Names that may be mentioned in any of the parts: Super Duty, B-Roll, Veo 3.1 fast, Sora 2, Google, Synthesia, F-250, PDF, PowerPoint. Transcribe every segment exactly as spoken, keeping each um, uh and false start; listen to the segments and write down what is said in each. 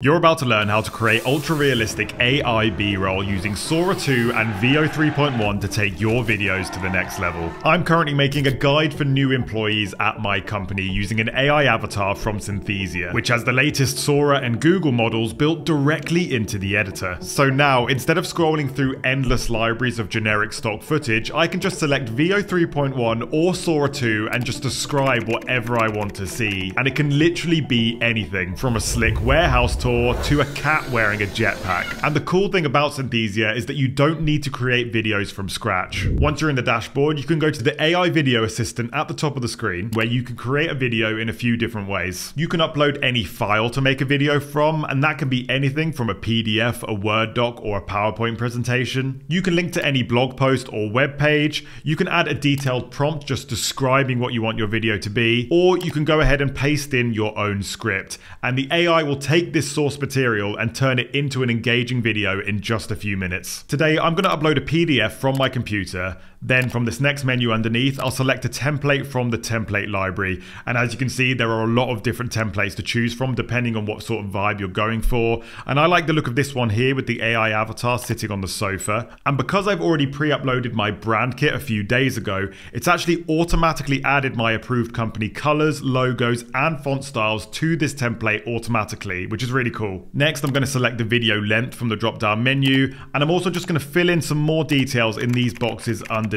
You're about to learn how to create ultra-realistic A I B-roll using Sora two and Veo three point one to take your videos to the next level. I'm currently making a guide for new employees at my company using an A I avatar from Synthesia, which has the latest Sora and Google models built directly into the editor. So now, instead of scrolling through endless libraries of generic stock footage, I can just select Veo three point one or Sora two and just describe whatever I want to see. And it can literally be anything, from a slick warehouse to to a cat wearing a jetpack. And the cool thing about Synthesia is that you don't need to create videos from scratch. Once you're in the dashboard, you can go to the A I video assistant at the top of the screen, where you can create a video in a few different ways. You can upload any file to make a video from, and that can be anything from a P D F, a Word doc, or a PowerPoint presentation. You can link to any blog post or web page. You can add a detailed prompt just describing what you want your video to be, or you can go ahead and paste in your own script. And the A I will take this source material and turn it into an engaging video in just a few minutes. Today, I'm going to upload a P D F from my computer. Then from this next menu underneath, I'll select a template from the template library. And as you can see, there are a lot of different templates to choose from depending on what sort of vibe you're going for. And I like the look of this one here with the A I avatar sitting on the sofa. And because I've already pre-uploaded my brand kit a few days ago, it's actually automatically added my approved company colors, logos, and font styles to this template automatically, which is really cool. Next, I'm going to select the video length from the drop down menu, and I'm also just going to fill in some more details in these boxes underneath.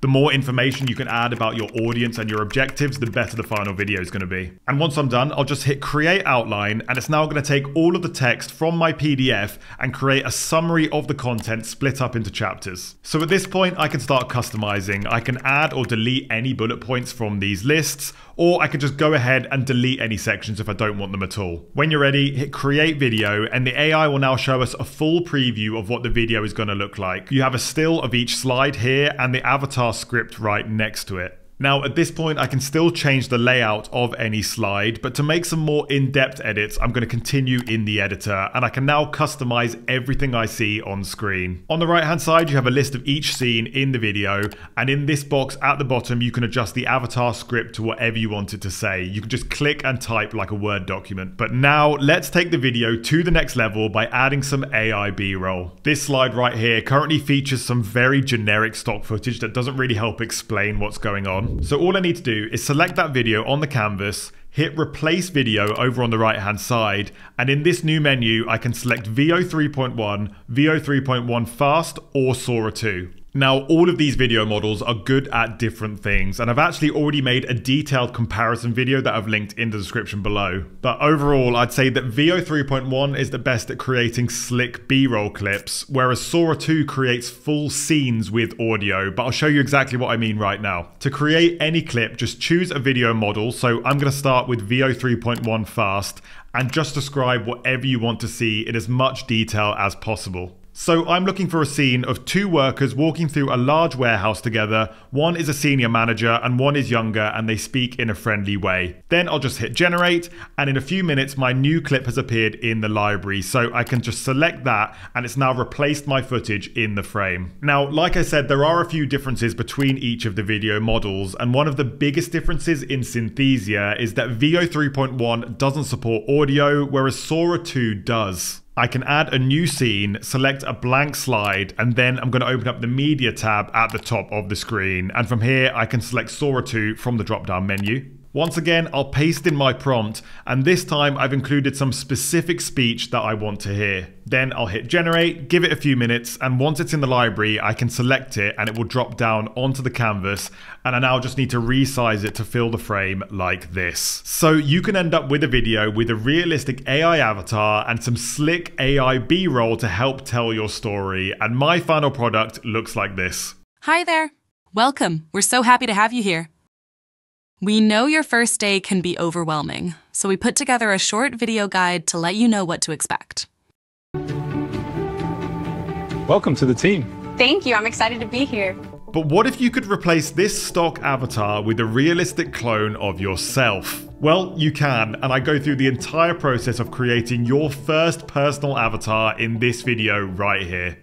The more information you can add about your audience and your objectives, the better the final video is going to be. And once I'm done, I'll just hit create outline, and it's now going to take all of the text from my P D F and create a summary of the content split up into chapters. So at this point, I can start customizing. I can add or delete any bullet points from these lists, or I could just go ahead and delete any sections if I don't want them at all. When you're ready, hit create video, and the A I will now show us a full preview of what the video is going to look like. You have a still of each slide here and the avatar script right next to it. Now at this point, I can still change the layout of any slide, but to make some more in-depth edits, I'm going to continue in the editor, and I can now customize everything I see on screen. On the right hand side, you have a list of each scene in the video, and in this box at the bottom, you can adjust the avatar script to whatever you want it to say. You can just click and type like a Word document. But now let's take the video to the next level by adding some A I B-roll. This slide right here currently features some very generic stock footage that doesn't really help explain what's going on. So all I need to do is select that video on the canvas, hit replace video over on the right hand side, and in this new menu I can select Veo three point one, Veo three point one fast, or Sora two. Now, all of these video models are good at different things, and I've actually already made a detailed comparison video that I've linked in the description below. But overall, I'd say that Veo three point one is the best at creating slick B-roll clips, whereas Sora two creates full scenes with audio, but I'll show you exactly what I mean right now. To create any clip, just choose a video model, so I'm going to start with Veo three point one fast, and just describe whatever you want to see in as much detail as possible. So I'm looking for a scene of two workers walking through a large warehouse together. One is a senior manager and one is younger, and they speak in a friendly way. Then I'll just hit generate, and in a few minutes my new clip has appeared in the library. So I can just select that, and it's now replaced my footage in the frame. Now, like I said, there are a few differences between each of the video models, and one of the biggest differences in Synthesia is that Veo three point one doesn't support audio, whereas Sora two does. I can add a new scene, select a blank slide, and then I'm going to open up the media tab at the top of the screen. And from here, I can select Sora two from the drop-down menu. Once again, I'll paste in my prompt, and this time I've included some specific speech that I want to hear. Then I'll hit generate, give it a few minutes, and once it's in the library, I can select it and it will drop down onto the canvas, and I now just need to resize it to fill the frame like this. So you can end up with a video with a realistic A I avatar and some slick A I B-roll to help tell your story, and my final product looks like this. Hi there. Welcome. We're so happy to have you here. We know your first day can be overwhelming, so we put together a short video guide to let you know what to expect. Welcome to the team. Thank you. I'm excited to be here. But what if you could replace this stock avatar with a realistic clone of yourself? Well, you can, and I go through the entire process of creating your first personal avatar in this video right here.